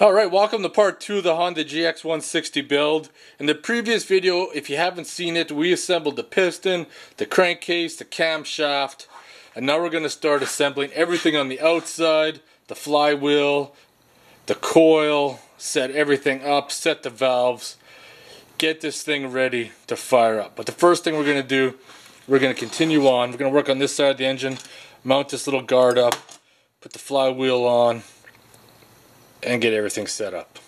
Alright, welcome to part 2 of the Honda GX160 build. In the previous video, if you haven't seen it, we assembled the piston, the crankcase, the camshaft, and now we're going to start assembling everything on the outside, the flywheel, the coil, set everything up, set the valves, get this thing ready to fire up. But the first thing we're going to do, we're going to continue on, we're going to work on this side of the engine, mount this little guard up, put the flywheel on, and get everything set up.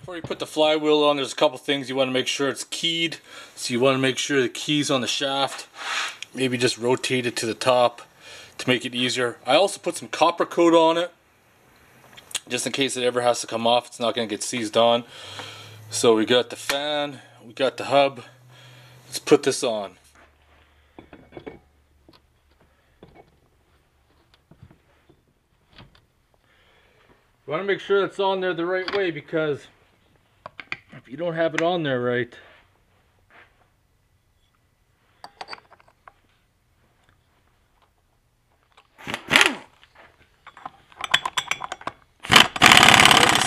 Before you put the flywheel on, there's a couple things you want to make sure it's keyed. So you want to make sure the key's on the shaft. Maybe just rotate it to the top to make it easier. I also put some copper coat on it, just in case it ever has to come off. It's not going to get seized on. So we got the fan, we got the hub. Let's put this on. You want to make sure it's on there the right way, because if you don't have it on there right,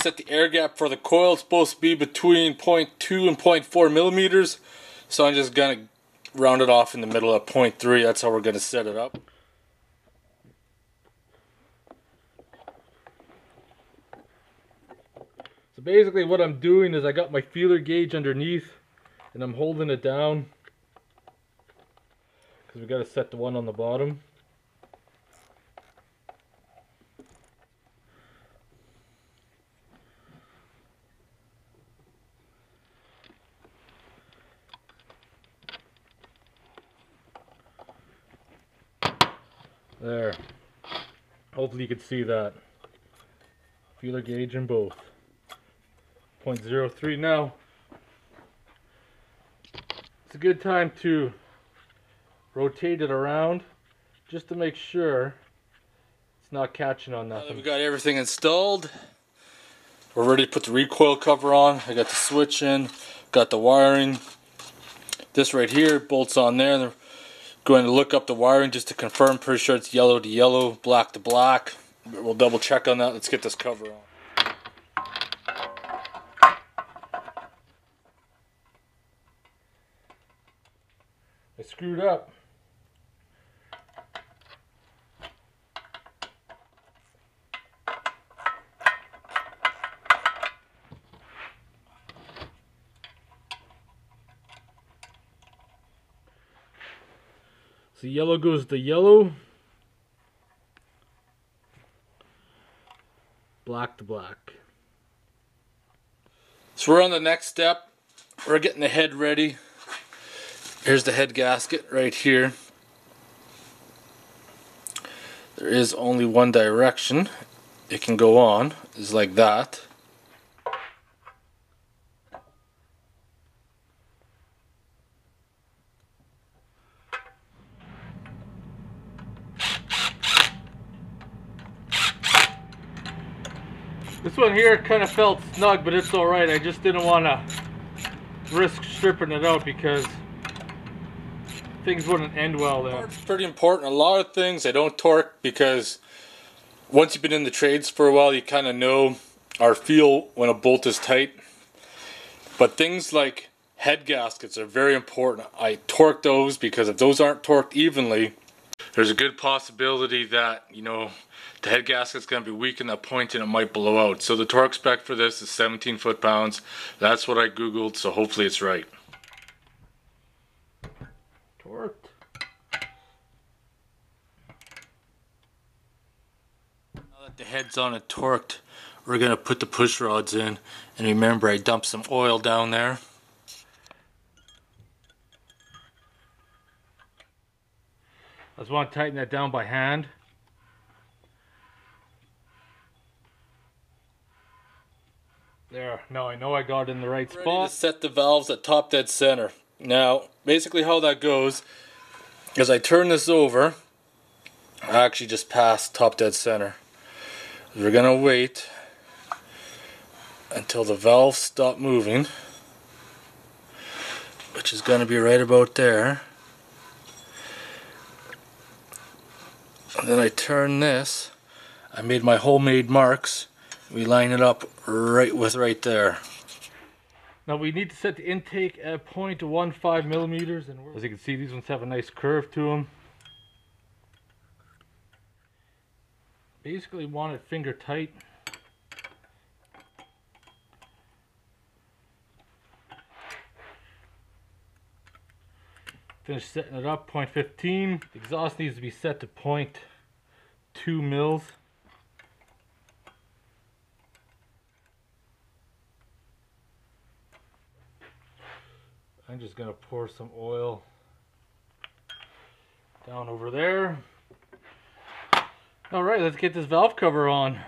set the air gap for the coil. It's supposed to be between 0.2 and 0.4 millimeters, so I'm just going to round it off in the middle at 0.3. That's how we're going to set it up. Basically what I'm doing is I got my feeler gauge underneath and I'm holding it down because we got to set the one on the bottom. There. Hopefully you can see that. Feeler gauge in both. 0.03. Now it's a good time to rotate it around just to make sure it's not catching on nothing. Now that we've got everything installed, we're ready to put the recoil cover on. I got the switch in, got the wiring. This right here bolts on there. They're going to look up the wiring just to confirm. Pretty sure it's yellow to yellow, black to black. We'll double check on that. Let's get this cover on. I screwed up. So yellow goes to yellow, black to black. So we're on the next step. We're getting the head ready. Here's the head gasket right here. There is only one direction it can go on, is like that. This one here kind of felt snug, but it's alright. I just didn't want to risk stripping it out because things wouldn't end well there. It's pretty important. A lot of things I don't torque because once you've been in the trades for a while, you kind of know or feel when a bolt is tight. But things like head gaskets are very important. I torque those because if those aren't torqued evenly, there's a good possibility that, you know, the head gasket's going to be weak in that point and it might blow out. So the torque spec for this is 17 foot-pounds. That's what I Googled, so hopefully it's right. Worked. Now that the head's on it torqued, we're going to put the push rods in, and remember I dumped some oil down there. I just want to tighten that down by hand. There, now I know I got in the right spot. Ready to set the valves at top dead center. Now basically how that goes is I turn this over. I actually just passed top dead center. We're gonna wait until the valves stop moving, which is gonna be right about there. And then I turn this. I made my homemade marks. We line it up right there. Now we need to set the intake at 0.15 millimeters, and as you can see, these ones have a nice curve to them. Basically want it finger tight. Finish setting it up, 0.15. The exhaust needs to be set to 0.2 mils. I'm just going to pour some oil down over there. All right, let's get this valve cover on.